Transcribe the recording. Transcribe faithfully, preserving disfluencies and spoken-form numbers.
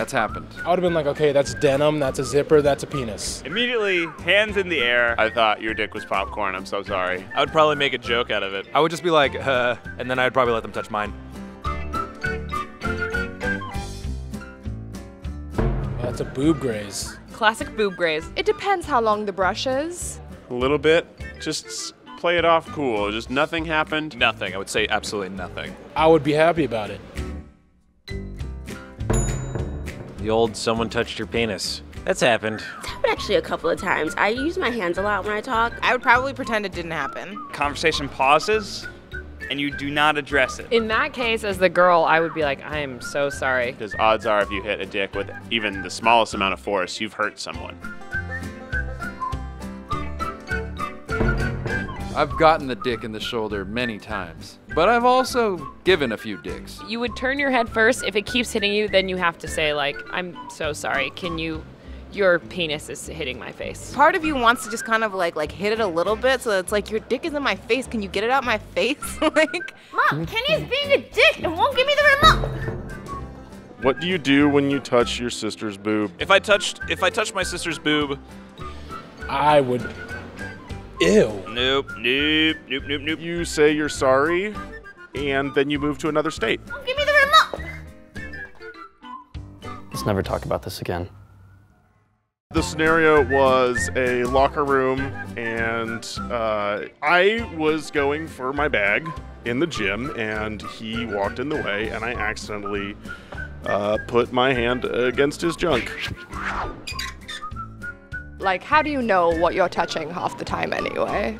That's happened. I would have been like, okay, that's denim, that's a zipper, that's a penis. Immediately, hands in the air. I thought your dick was popcorn, I'm so sorry. I would probably make a joke out of it. I would just be like, uh, and then I'd probably let them touch mine. That's a boob graze. Classic boob graze. It depends how long the brush is. A little bit, just play it off cool. Just nothing happened. Nothing, I would say absolutely nothing. I would be happy about it. The old someone touched your penis. That's happened. It's happened actually a couple of times. I use my hands a lot when I talk. I would probably pretend it didn't happen. Conversation pauses and you do not address it. In that case, as the girl, I would be like, I am so sorry. Because odds are if you hit a dick with even the smallest amount of force, you've hurt someone. I've gotten the dick in the shoulder many times, but I've also given a few dicks. You would turn your head first. If it keeps hitting you, then you have to say, like, I'm so sorry, can you, your penis is hitting my face. Part of you wants to just kind of like like hit it a little bit, so it's like, your dick is in my face, can you get it out my face? Like, Mom, Kenny's being a dick and won't give me the remote. What do you do when you touch your sister's boob? If I touched, if I touched my sister's boob, I would. Ew. Nope, nope, nope, nope, nope. You say you're sorry, and then you move to another state. Oh, give me the remote! Let's never talk about this again. The scenario was a locker room, and uh, I was going for my bag in the gym, and he walked in the way, and I accidentally uh, put my hand against his junk. Like, how do you know what you're touching half the time anyway?